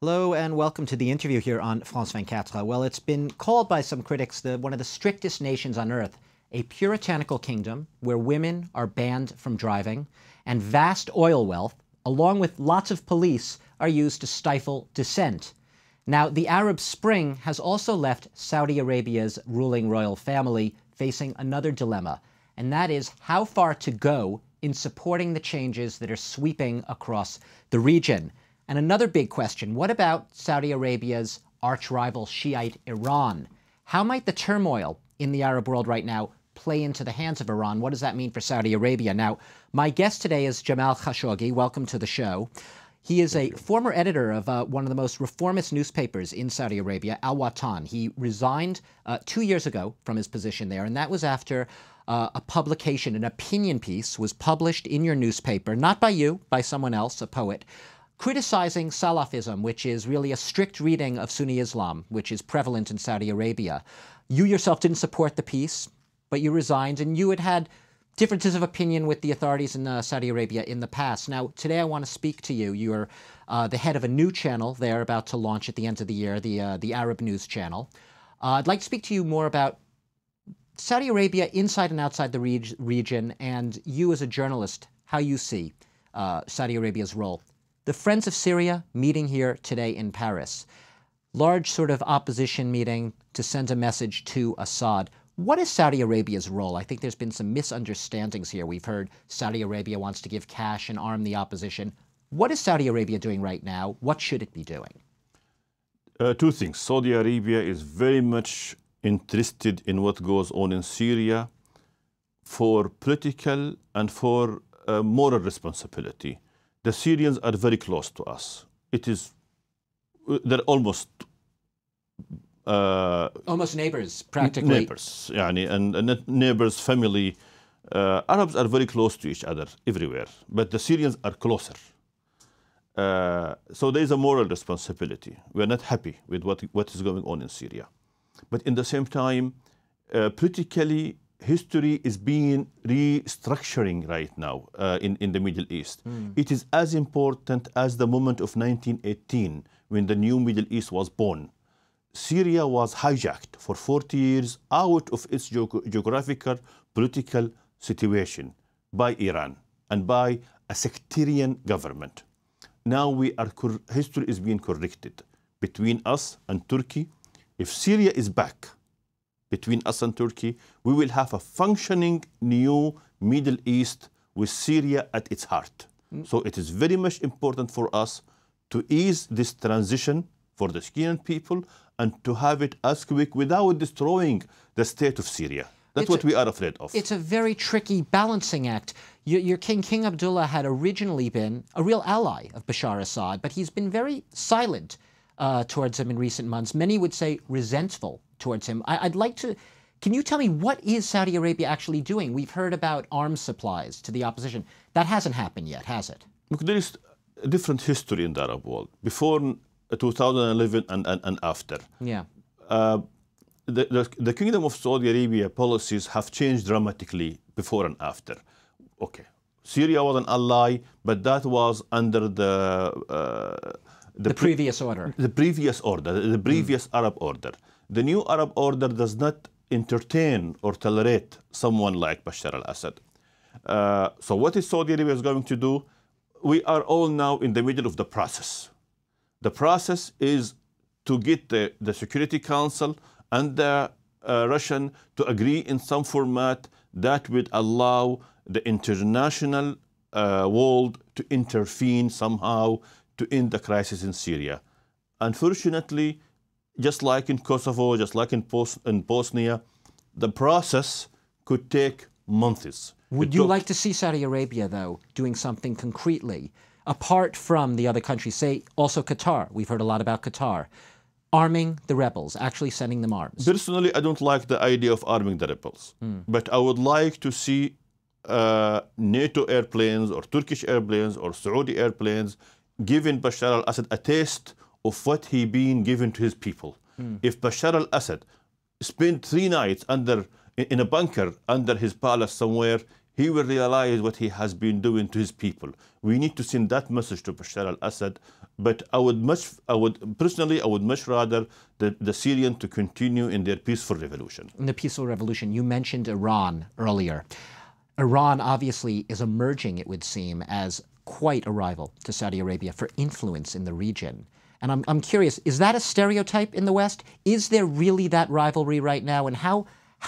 Hello and welcome to the interview here on France 24. Well, it's been called by some critics one of the strictest nations on earth, a puritanical kingdom where women are banned from driving and vast oil wealth, along with lots of police, are used to stifle dissent. Now, the Arab Spring has also left Saudi Arabia's ruling royal family facing another dilemma, and that is how far to go in supporting the changes that are sweeping across the region. And another big question, what about Saudi Arabia's arch-rival Shiite Iran? How might the turmoil in the Arab world right now play into the hands of Iran? What does that mean for Saudi Arabia? Now, my guest today is Jamal Khashoggi. Welcome to the show. He is a former editor of one of the most reformist newspapers in Saudi Arabia, Al-Watan. He resigned 2 years ago from his position there, and that was after a publication, an opinion piece, was published in your newspaper, not by you, by someone else, a poet, criticizing Salafism, which is really a strict reading of Sunni Islam, which is prevalent in Saudi Arabia. You yourself didn't support the piece, but you resigned, and you had had differences of opinion with the authorities in Saudi Arabia in the past. Now, today I want to speak to you. You're the head of a new channel they're about to launch at the end of the year, the Arab News Channel. I'd like to speak to you more about Saudi Arabia inside and outside the region, and you as a journalist, how you see Saudi Arabia's role. The Friends of Syria meeting here today in Paris. Large sort of opposition meeting to send a message to Assad. What is Saudi Arabia's role? I think there's been some misunderstandings here. We've heard Saudi Arabia wants to give cash and arm the opposition. What is Saudi Arabia doing right now? What should it be doing? Two things. Saudi Arabia is very much interested in what goes on in Syria for political and for moral responsibility. The Syrians are very close to us. It is, they're almost neighbors, practically. Neighbors, yani, and neighbors, family. Arabs are very close to each other everywhere, but the Syrians are closer. So there is a moral responsibility. We're not happy with what is going on in Syria. But in the same time, politically, history is being restructuring right now in the Middle East. Mm. It is as important as the moment of 1918 when the new Middle East was born. Syria was hijacked for 40 years out of its geographical, political situation by Iran and by a sectarian government. Now history is being corrected between us and Turkey. If Syria is back, between us and Turkey, we will have a functioning new Middle East with Syria at its heart. Mm. So it is very much important for us to ease this transition for the Syrian people and to have it as quick without destroying the state of Syria. That's what we are afraid of. It's a very tricky balancing act. Your King Abdullah had originally been a real ally of Bashar al-Assad, but he's been very silent towards him in recent months. Many would say resentful towards him. Can you tell me what is Saudi Arabia actually doing? We've heard about arms supplies to the opposition. That hasn't happened yet, has it? Look, there is a different history in the Arab world. Before 2011 and after. Yeah. The Kingdom of Saudi Arabia policies have changed dramatically before and after. Okay, Syria was an ally, but that was under the previous order. The previous order, the previous Arab order. The new Arab order does not entertain or tolerate someone like Bashar al-Assad. So what is Saudi Arabia going to do? We are all now in the middle of the process. The process is to get the Security Council and the Russian to agree in some format that would allow the international world to intervene somehow to end the crisis in Syria. Unfortunately, just like in Kosovo, just like in Bosnia, the process could take months. Would you like to see Saudi Arabia, though, doing something concretely, apart from the other countries, say also Qatar? We've heard a lot about Qatar. Arming the rebels, actually sending them arms. Personally, I don't like the idea of arming the rebels. Mm. But I would like to see NATO airplanes or Turkish airplanes or Saudi airplanes giving Bashar al-Assad a taste of what he been given to his people. Mm. If Bashar al-Assad spent 3 nights under in a bunker under his palace somewhere, he will realize what he has been doing to his people. We need to send that message to Bashar al-Assad. But I would personally much rather the Syrians to continue in their peaceful revolution. In the peaceful revolution, you mentioned Iran earlier. Iran obviously is emerging, it would seem, as quite a rival to Saudi Arabia for influence in the region. And I'm curious, is that a stereotype in the West? Is there really that rivalry right now? And how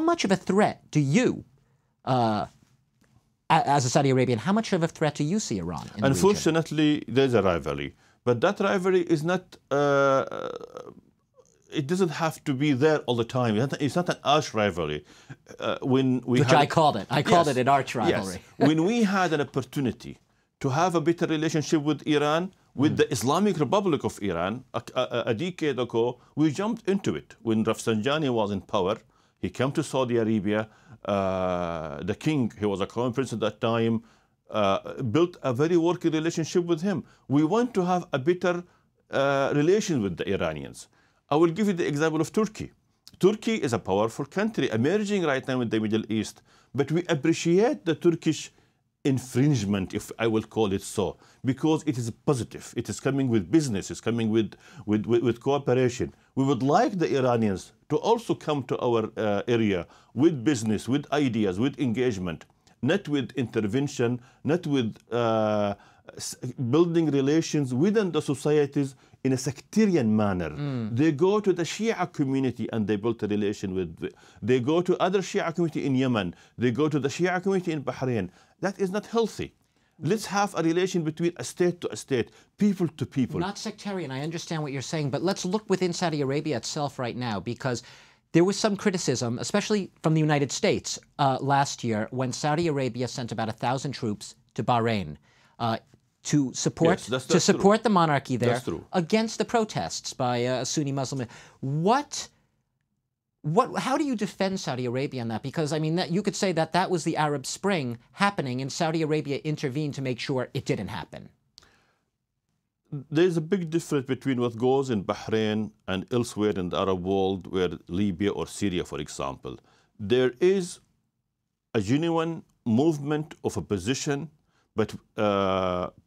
much of a threat do you, as a Saudi Arabian, how much of a threat do you see Iran in the region? Unfortunately, there's a rivalry. But that rivalry is not, it doesn't have to be there all the time. It's not an arch rivalry. I called it an arch rivalry. Yes. When we had an opportunity to have a better relationship with Iran, with the Islamic Republic of Iran, a decade ago, we jumped into it. When Rafsanjani was in power, he came to Saudi Arabia. The king, he was a crown prince at that time, built a very working relationship with him. We want to have a better relation with the Iranians. I will give you the example of Turkey. Turkey is a powerful country emerging right now in the Middle East, but we appreciate the Turkish infringement, if I will call it so, because it is positive. It is coming with business, it's coming with cooperation. We would like the Iranians to also come to our area with business, with ideas, with engagement. Not with intervention, not with building relations within the societies in a sectarian manner. They go to the Shia community and they build a relation with. They go to other Shia community in Yemen. They go to the Shia community in Bahrain. That is not healthy. Let's have a relation between a state to a state, people to people. Not sectarian, I understand what you're saying, but let's look within Saudi Arabia itself right now, because there was some criticism, especially from the United States, last year when Saudi Arabia sent about 1,000 troops to Bahrain to support the monarchy there against the protests by Sunni Muslim. How do you defend Saudi Arabia on that? Because, I mean, you could say that that was the Arab Spring happening, and Saudi Arabia intervened to make sure it didn't happen. There's a big difference between what goes in Bahrain and elsewhere in the Arab world, where Libya or Syria, for example. There is a genuine movement of opposition, but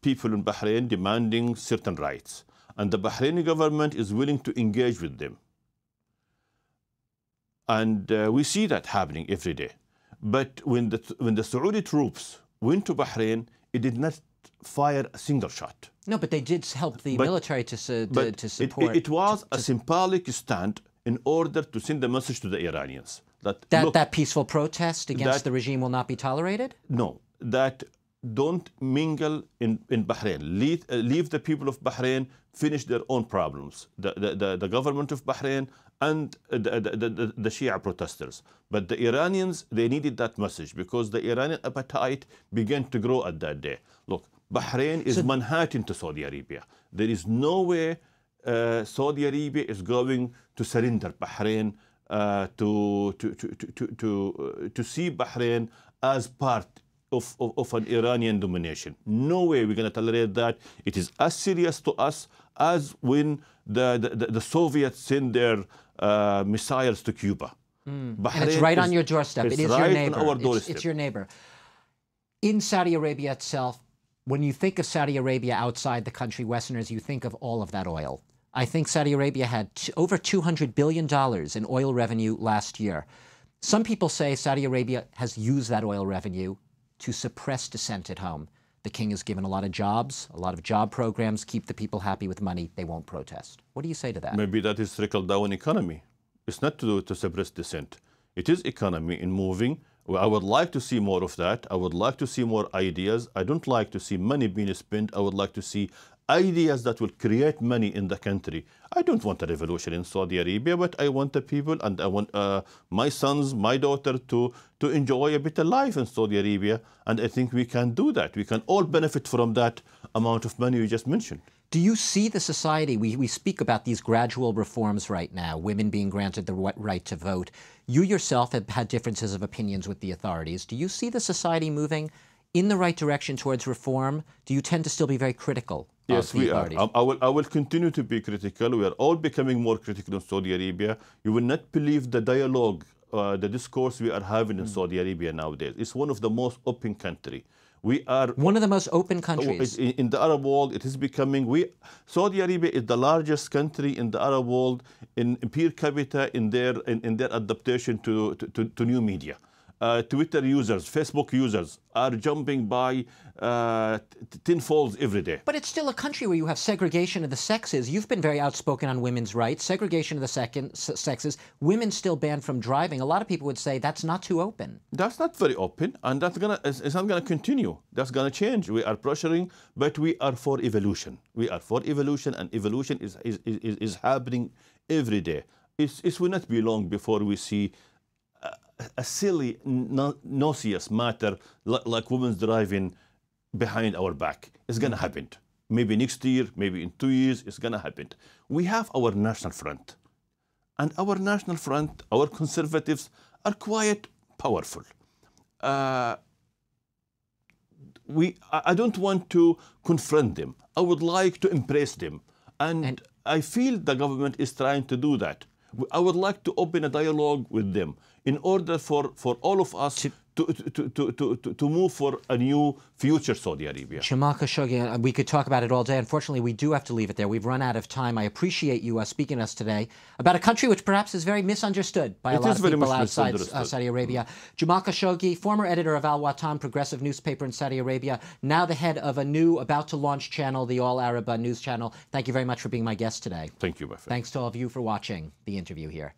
people in Bahrain demanding certain rights. And the Bahraini government is willing to engage with them. And we see that happening every day. But when the Saudi troops went to Bahrain, it did not fire a single shot. No, but they did help the military to support. It was a symbolic stand in order to send a message to the Iranians that peaceful protest against the regime will not be tolerated? No, that don't mingle in Bahrain. Leave the people of Bahrain finish their own problems. The government of Bahrain and the Shia protesters. But the Iranians, they needed that message because the Iranian appetite began to grow at that day. Look, Bahrain is Manhattan to Saudi Arabia. There is no way Saudi Arabia is going to surrender Bahrain, to see Bahrain as part of an Iranian domination. No way we're going to tolerate that. It is as serious to us as when the Soviets sent their missiles to Cuba. Bahrain, and it's right on your doorstep. It is right your neighbor. On our doorstep. It's your neighbor. In Saudi Arabia itself, when you think of Saudi Arabia outside the country, Westerners, you think of all of that oil. I think Saudi Arabia had over $200 billion in oil revenue last year. Some people say Saudi Arabia has used that oil revenue to suppress dissent at home. The king has given a lot of jobs, a lot of job programs, keep the people happy with money, they won't protest. What do you say to that? Maybe that is trickle-down economy. It's not to suppress dissent. It is economy in moving. I would like to see more of that. I would like to see more ideas. I don't like to see money being spent. I would like to see ideas that will create money in the country. I don't want a revolution in Saudi Arabia, but I want the people and I want my sons, my daughter to enjoy a better life in Saudi Arabia. And I think we can do that. We can all benefit from that amount of money you just mentioned. Do you see the society, we speak about these gradual reforms right now, women being granted the right to vote. You yourself have had differences of opinions with the authorities. Do you see the society moving in the right direction towards reform? Do you tend to still be very critical? Yes, we are. I will continue to be critical. We are all becoming more critical in Saudi Arabia. You will not believe the dialogue the discourse we are having in Saudi Arabia nowadays. It's one of the most open countries. We are one of the most open countries in the Arab world. It is becoming. Saudi Arabia is the largest country in the Arab world in per capita in their adaptation to new media. Twitter users, Facebook users are jumping by tenfolds every day. But it's still a country where you have segregation of the sexes. You've been very outspoken on women's rights, segregation of the sexes. Women still banned from driving. A lot of people would say that's not too open. That's not very open, and it's not going to continue. That's going to change. We are pressuring, but we are for evolution. We are for evolution, and evolution is happening every day. It will not be long before we see a silly, nauseous matter like women's driving behind our back. It's going to happen. Maybe next year, maybe in 2 years, it's going to happen. We have our national front. And our national front, our conservatives, are quite powerful. I don't want to confront them. I would like to embrace them. And I feel the government is trying to do that. I would like to open a dialogue with them in order for all of us to move for a new future Saudi Arabia. Jamal Khashoggi, we could talk about it all day. Unfortunately, we do have to leave it there. We've run out of time. I appreciate you speaking to us today about a country which perhaps is very misunderstood by a lot of people outside Saudi Arabia. Jamal Khashoggi, former editor of Al-Watan, progressive newspaper in Saudi Arabia, now the head of a new, about-to-launch channel, the All-Arab News Channel. Thank you very much for being my guest today. Thank you, my friend. Thanks to all of you for watching the interview here.